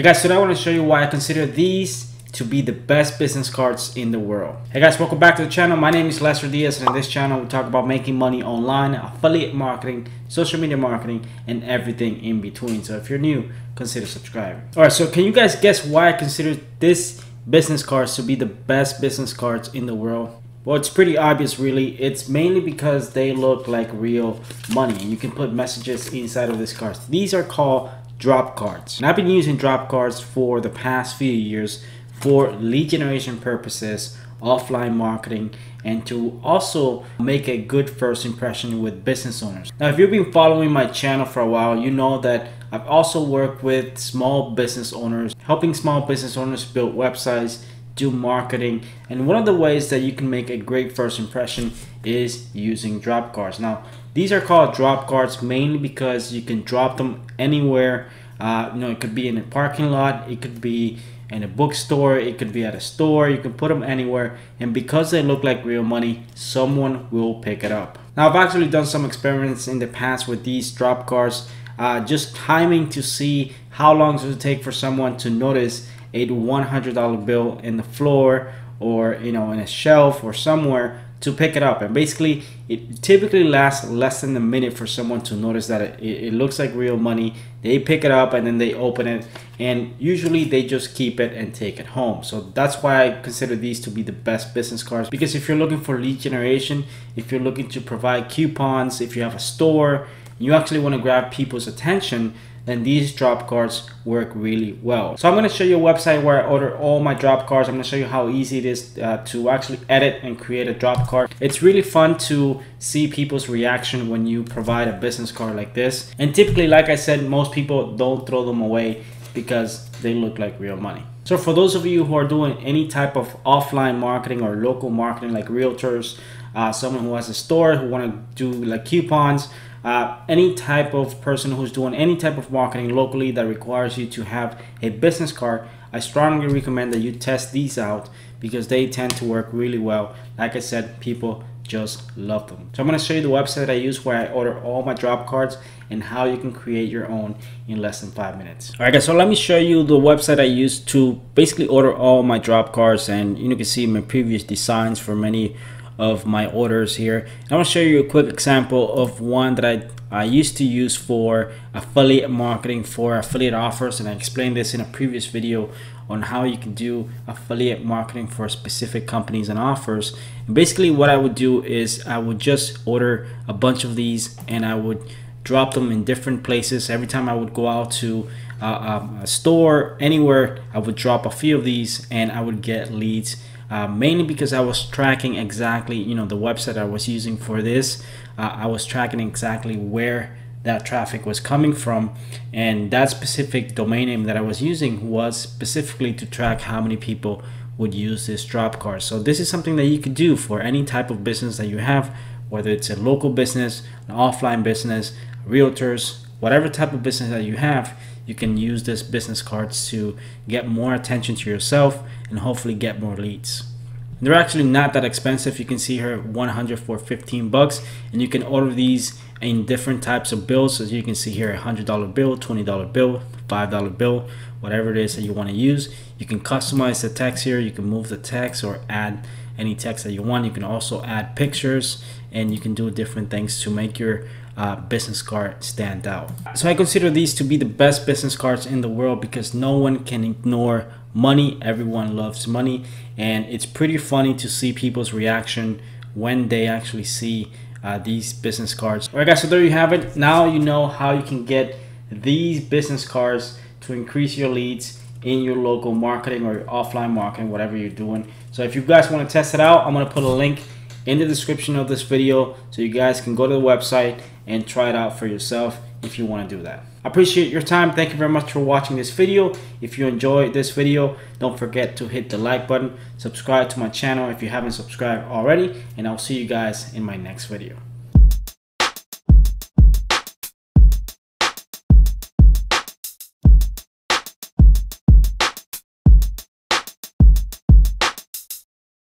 Hey guys, today I want to show you why I consider these to be the best business cards in the world. Hey guys, welcome back to the channel. My name is Lester Diaz, and in this channel we talk about making money online, affiliate marketing, social media marketing, and everything in between. So if you're new, consider subscribing. All right, so can you guys guess why I consider this business cards to be the best business cards in the world? Well, it's pretty obvious really. It's mainly because they look like real money, and you can put messages inside of these cards. These are called drop cards, and I've been using drop cards for the past few years for lead generation purposes, offline marketing, and to also make a good first impression with business owners. Now, if you've been following my channel for a while, you know that I've also worked with small business owners, helping small business owners build websites, do marketing, and one of the ways that you can make a great first impression is using drop cards. Now, these are called drop cards mainly because you can drop them anywhere. It could be in a parking lot, it could be in a bookstore, it could be at a store. You can put them anywhere, and because they look like real money, someone will pick it up. Now, I've actually done some experiments in the past with these drop cards, just timing to see how long does it take for someone to notice a $100 bill in the floor, or in a shelf or somewhere, to pick it up. And basically it typically lasts less than a minute for someone to notice that it looks like real money. They pick it up and then they open it, and usually they just keep it and take it home. So that's why I consider these to be the best business cards, because if you're looking for lead generation, if you're looking to provide coupons, if you have a store, you actually want to grab people's attention, then these drop cards work really well. So I'm going to show you a website where I order all my drop cards. I'm going to show you how easy it is to actually edit and create a drop card. It's really fun to see people's reaction when you provide a business card like this. And typically, like I said, most people don't throw them away because they look like real money. So for those of you who are doing any type of offline marketing or local marketing, like realtors, someone who has a store, who want to do like coupons, any type of person who's doing any type of marketing locally that requires you to have a business card, I strongly recommend that you test these out because they tend to work really well. Like I said, people just love them. So I'm going to show you the website I use where I order all my drop cards and how you can create your own in less than 5 minutes. All right guys, so let me show you the website I use to basically order all my drop cards, and you can see my previous designs for many of my orders here. And I want to show you a quick example of one that I used to use for affiliate marketing, for affiliate offers, and I explained this in a previous video on how you can do affiliate marketing for specific companies and offers. And basically what I would do is I would just order a bunch of these, and I would drop them in different places. Every time I would go out to a store, anywhere, I would drop a few of these, and I would get leads. Mainly because I was tracking exactly, the website I was using for this, I was tracking exactly where that traffic was coming from, and that specific domain name that I was using was specifically to track how many people would use this drop card. So this is something that you could do for any type of business that you have, whether it's a local business, an offline business, realtors, whatever type of business that you have. You can use this business cards to get more attention to yourself and hopefully get more leads. They're actually not that expensive. You can see here 100 for $15, and you can order these in different types of bills. As you can see here, $100 bill, $20 bill, $5 bill, whatever it is that you want to use. You can customize the text here. You can move the text or add any text that you want. You can also add pictures, and you can do different things to make your business card stand out. So I consider these to be the best business cards in the world because no one can ignore money. Everyone loves money, and it's pretty funny to see people's reaction when they actually see these business cards. All right guys, so there you have it. Now you know how you can get these business cards to increase your leads in your local marketing or your offline marketing, whatever you're doing. So if you guys want to test it out, I'm going to put a link in the description of this video so you guys can go to the website and try it out for yourself if you want to do that. I appreciate your time. Thank you very much for watching this video. If you enjoyed this video, don't forget to hit the like button, subscribe to my channel if you haven't subscribed already, and I'll see you guys in my next video.